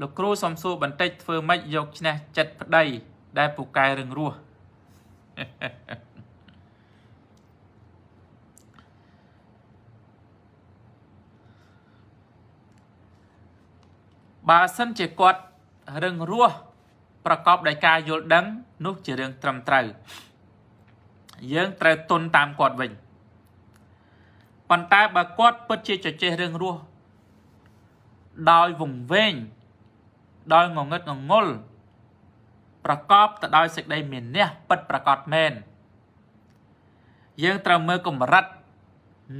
ลูกครูสมสูบันเตเฟอร์ไม่ยกชนะจัดพได้ได้ปูกายเริงรัวบาสันเจกอดเริงรัวประกอบได้กายโยดังนุกเจริญตรำไตรยังไตรตนตามกอดวิ่งปันตาบากอดเปิดเจเจเริงรัวดอยวุ่งเวงดอยงงเงงงลประกอบแต่ดอยเสกได้เหม็นเนี่ยปัดประกอบเมนยังตรำมือกุมรัด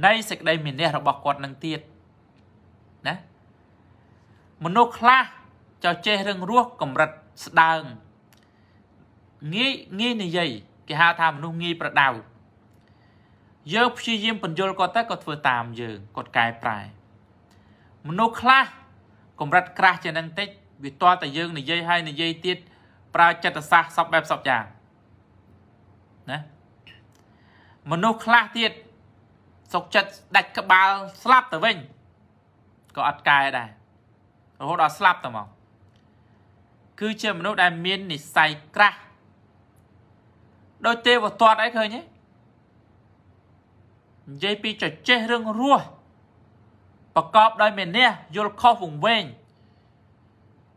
ในเสกได้เหม็นเนี่ยเราบอกกอดนังเตียดนะมนุษย์ละเจ้าเจเริงรัวกุมรัดสดางงี้งี้นี่ยัยกิฮาทามนุงี้ประดาวเยอะพิจิมปัญญ์ก็แต่ก็เฟื่อตามเยอะกดกายปลายมนุษย์คลาสกรมรัฐคลาสจะนั่งเต็กวิตัวแต่เยอะในยัยให้ในยัยติดปลาจัตตาสับแบบสับอย่างนะมนุษย์คลาสติดสกจัดดัดกระบาลสลับแต่เว้นก็อัดกายได้โอ้โหเราสลับแต่หมอคือเชื่อมนุษย์ได้เมียนนิสัยกระโดยเตะว่าตัวได้เคยเนี้ยยัยปีจะเจเรื่องรั่วประกอบโดยเมนเนี่ยยลข้อฝุ่งเวง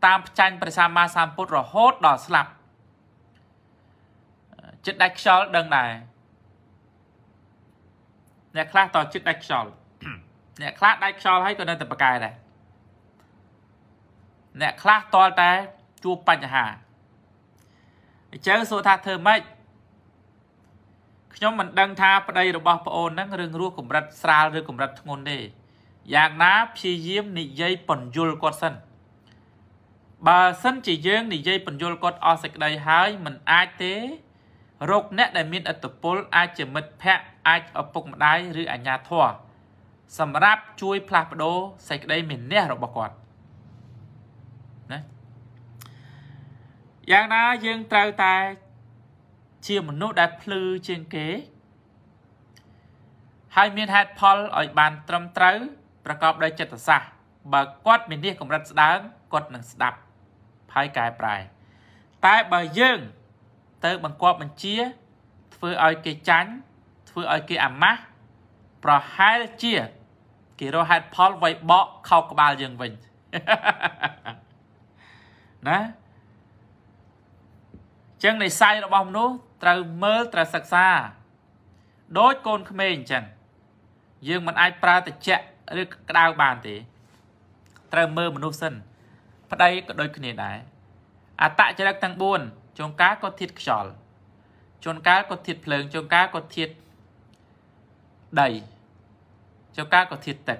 ตามจันประสามาสามพุทธรโหดดอสลับจิตดักชอลดังไหนเนี่ยคลาต่อจิตดักชอลเนี่ยคลาดักชอลให้ก็เดินแต่ประกายเลยเนี่ยคลาต่อแต่จูปัญหาเจ้าสุธาเธอไม่ขย่มมันดังทาประเดี๋ยวบอกพระองค์นั่งเรื่องรู้กลุ่มรัฐสราเรื่องกลุ่มรัฐงนเดอยากน้าพี่เยี่ยมนิยัยปนยุลกอดสันบาสันจีเยี่ยงนิยัยปนยุลกอดอสักได้หายมันอาเตโรคเนตได้มีอัตโพลอาจจะมิดแพะอาจอปกมาได้หรืออัญญาทว่าสำหรับช่วยพลาดโดสักได้เหม็นเนี่ยเราบอกก่อนนะอย่างน้าเยี่ยงตราตายเชี่ยมนุษย์ได้พลือเชียงเก๋ให้มีแฮตพอลอ่อยบานตรำตรึประกอบโดยเจตสาบะกอดมินเดียของรัฐดังกอดหนังสดับภายกายปลายตายบะเยื่อเติมบังกอดบังเชียฟื้นอ่อยเกจันฟื้นอ่อยเกอัมมะปลอหายเชียเกโรแฮตพอลไว้เบาะเข้ากบาลยังเวงนะจังในไซระบอมโนตราเมื่อตราศักษาโดยโกนเขมรจังยื่อมันไอปลาแต่เจเรื่องกระดาบานตีเติมเมอร์มนุษย์สันพระใดก็โดยคนนี้ได้อาตะจะรักตั้งบุญจงก้าก็ทิดจอลจงก้าก็ทิดเพลิงจงก้าก็ทิดใดจงก้าก็ทิดแตก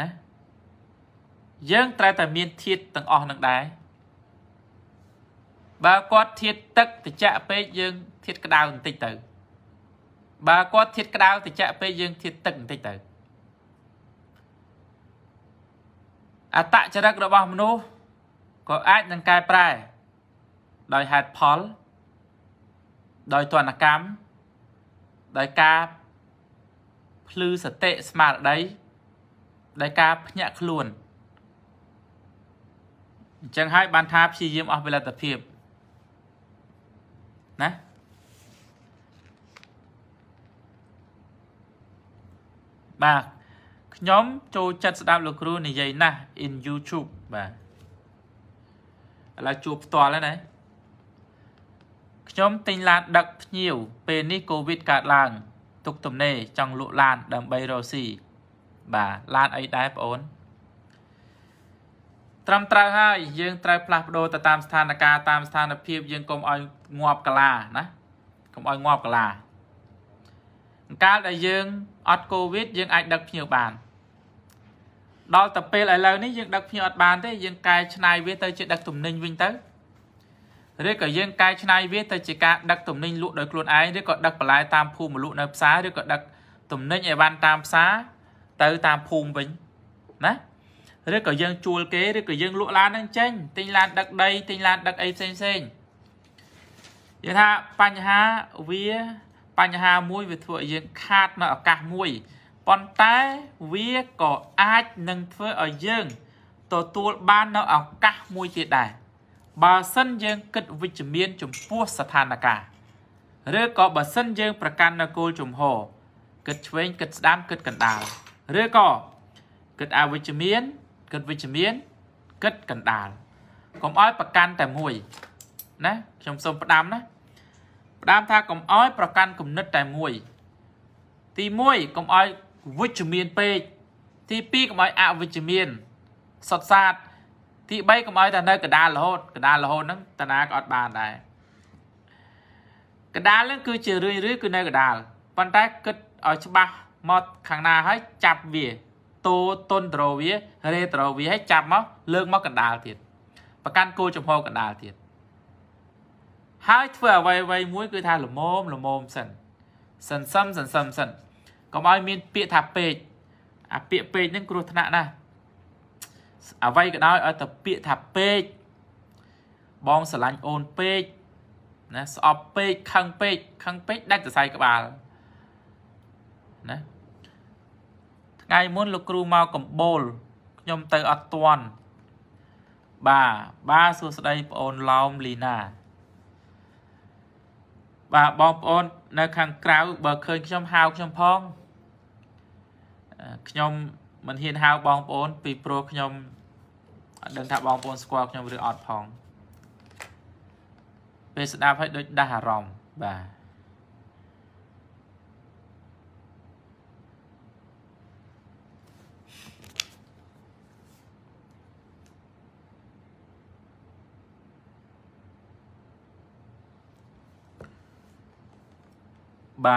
นะยังไตรแต่มีทิดตั้งออกหนังได้บาก็ทิดแตกแต่จะไปยังทิดกระดาบติดเติมบาก็ทิดกระดาบแต่จะไปยังทิดแตกติดเติมอาตะจะรักระบำมนุษย์ก็อาจยังกายปลายโดยหัดพอลโดยตัวนักกรรมโดยกาพลือสเตสมาร์ได้โดยกาพญาขลุ่นจังให้บรรทับชีเยี่ยมออกเวลาตะเพียบนะบากย้อมโจจัดสตาร์ลูกครูในยัยนะ in YouTube บ่าเราจูบตัวแล้วนะย้อมติงลานดักเหนียวเป็นนิโควิดกาดลางตุกตุ่มเน่จังลุลานดำใบโรซีบ่าลานไอ้ได้ปอนตรำตราให้ยังตรายพลาดโดตามสถานการณ์ตามสถานภาพยังกลมอ้อยงอบกลานะกลมอ้อยงอบกลาการได้ยังอดโควิดยังไอ้ดักเหนียวบานดอลแต่เป็นอะไรนี่ยังดักพิอดบานได้ยังกายชนายเวทจิตดักตุ่มนิ่งวิ่งเต๋อเรียกกับยังกายชนายเวทจิตการดักตุ่มนิ่งลุกโดยกลุ่นไอเรียกกับดักปลายตามภูมิลุกในภาษาเรียกกับดักตุ่มนิ่งไอวันตามภาษาเต๋อตามภูมิวิ่งนะเรียกกับยังจูลเก๋เรียกกับยังลุกลานนั่งเจนติงลานดักใดติงลานดักไอเซนเซนยังท่าปัญหาเวียปัญหามุ้ยวิถียังขาดมาอากาศมุ้ยปอนต้าเวียก็อาจนั่งเพื่อเอาเยื่อ ตัวตัวบ้านเราเอากะมวยเจได้บาสันยังกิดวิจมีนจุ่มพัวสถานการณ์เรื่องก็บาสันยังประกันนาโกจุ่มโหกิดเว้นกิดดามกิดกันดาวเรื่องก็กิดเอาวิจมีนกิดวิจมีนกิดกันดาวก็อ้อยประกันแต่มวยนะชมสมประดามนะประดามท่าก็อ้อยประกันก็นึกแต่มวยตีมวยก็อ้อยวิจมีนไปทีปีก็อ้อยเอาวิจมีนสดสาดที่ใบก็มาแต่เนยกระดานละโหดกระดานละโหดนั้นแต่นากอดบานได้กระดานนั้นคือเฉยๆคือเนยกระดานปันได้ก็เอาฉบับมาข้างหน้าให้จับวีโตต้นโตวีเรโตวีให้จับมั้งเลิกมั้งกระดานทีประกันกู้จมโหกระดานทีหายเถื่อไวไวมุ้ยคือทายหลุมโมมสั่นก็มามีเปียถับเปย์อ่ะเปียเปย์นั่นกรุธนะนะเอาไว้ก็ได้เอาแต่เปียถับเปย์บองสลันโอนเปย์นะสอบเปย์คังเปย์ได้แต่ใส่กระบาลนะไงมุ้นลูกครูมากับโบลยมเตออัตวันบ้าสุดได้โอนลอมลีน่าบ้าบองโอนในคังกราวเบอร์เคิร์นขยมฮาวขยมพองขยมมันเห็นฮาวบองโอนปีโปรขยมเดินทางบองโอนสควอขยมเรือออดพองเป็นสตาร์ให้ด้วยดาหารอมบ่า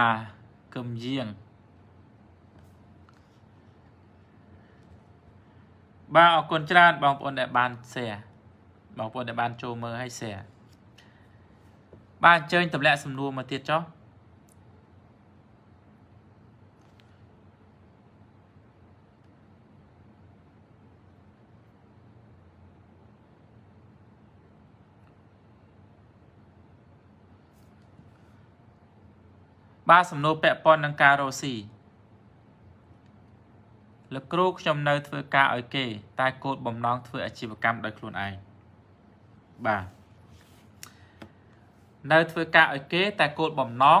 เกมเยี่ยงบ่าออกคนชราบางคนแต่บานเสียบางคนแต่บานโจมือให้เสียบ้านเจอตับแหละสำนวนมาเทียบจ้อบ้าสำนวนแปะปอนนังการโรซีและครูชมเนยเถื่อกาโอเกตายโกดบ่มน้องเถื่ออาชีพกรรมโดยครูนายบ่าเนยเถื่อกาโอเกตายโกดบ่มน้อง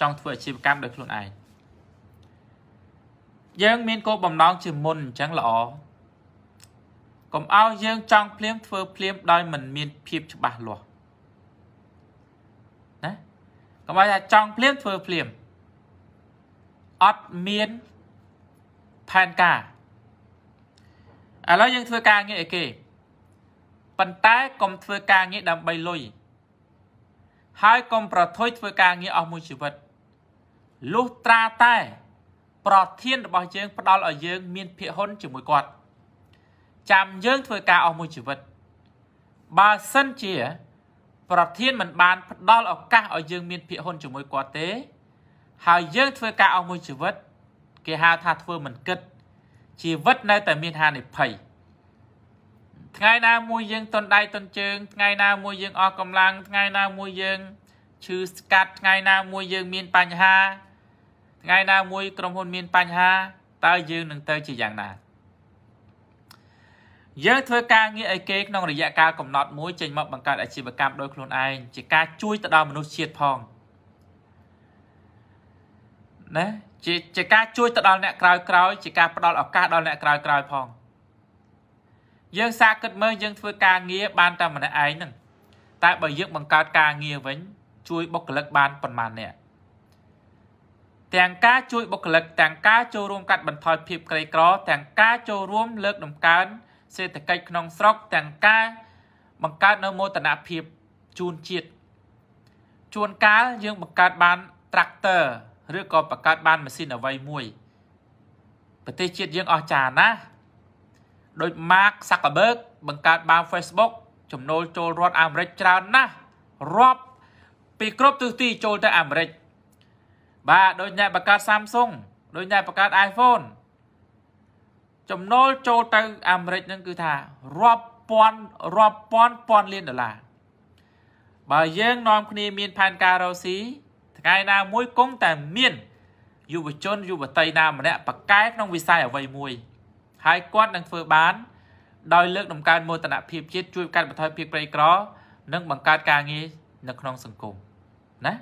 จองเถื่ออาชีพกรรมโดยครูนายยังมีโกดบ่มน้องชื่อมุนจังหล่อกลมเอายังจองเพลียมเถื่อเพลียมได้เหมือนมีเพียบฉบับหลวงนะก็มาจากจองเพลียมเถื่อเพลียมอัดเมียนแพนกาแล้วยังเถื่อกาเงี้ยเอเกปันใต้กลมเถื่อกาเงี้ยดำใบลุยหายกลมปลอดทุยเถื่อกาเงี้ยออกมือชีวิตลูกตราใต้ปลอดเทียนบอยเยิงปลอดเอาเยิงมีนเพียหนจมูกกอดจำเยิงเถื่อกาออกมือชีวิตบาสันเจี๋ยปลอดเทียนเหมือนบานปลอดเอากาเอาเยิงมีนเพียหนจมูกกอดเตะหายเยิงเถื่อกาออกมือชีวิตเกี่ยหาทาทเวอร์มันเกิดชีวิตในแต่มีทางในไผ่ไงนามวยยิงตนใดตนเจิงไงนามวยยิงออกกำลังไงนามวยยิงชื่อสกัดไงนามวยยิงมีนปัญหาไงนามวยกรมพลมีนปัญหาตายิงหนึ่งเตยจีอย่างนั้นเยอะเทวการเงี้ยไอเก๊กน้องระยะการกำหนดมวยเจงมาบังการอาชีพกรรมโดยครูนายจีการช่วยตะดอมมนุษย์เชียดพองนะจะการช่วยตะดอนเนี่ยกลายกลายจะการปลอดออกการตะดอนเนี่ยกลายกลายพองยังซาเกิดเมื่อยังเพื่อการเงี้ยบานตามมันไอ้หนึ่งแต่บ่อยยึดบังการการเงี้ยไว้ช่วยบกเลิกบานประมาณเนี่ยแต่งการช่วยบกเลิกแต่งการโจรวมกัดบันทอยเพียบไกลกรอแต่งการโจรวมเลิกดมการเศรษฐกิจขนมสก๊อกแต่งการบังการนโมตนาเพียบจูนจิตชวนการยังบังการบานตรักเตอร์เรื่องกอประกาศบ้านมาสิ้นเอาไว้มวยประเทศจีนยังอจานะโดยมาร์คซักเบิร์กบังการบ้านเฟซบุ๊กจมโนโจรดอเมริกานะรอบปีครบตัวตีโจรได้อเมริกบ้าโดยนายประกาศซัมซุงโดยนายประกาศไอโฟนจมโนโจรได้อเมริกนั่นคือท่ารอบปอนเลียนดอลลาร์บ่ายเย็นนอนคณีมีนพันการเราสีไงนามวยกงแต่เมียนอยู่บนจนอยู่บนไตนามเนี่ยปากกายน้องวิสัยเอาไว้มวยหายก้อนดังเฟือบ้าน โดยเลือกนำการโมตนาเพียบเช็ดช่วยการบรรเทาเพียบไกลกรอเนื่องบังการการงี้นักน้องสังคมนะ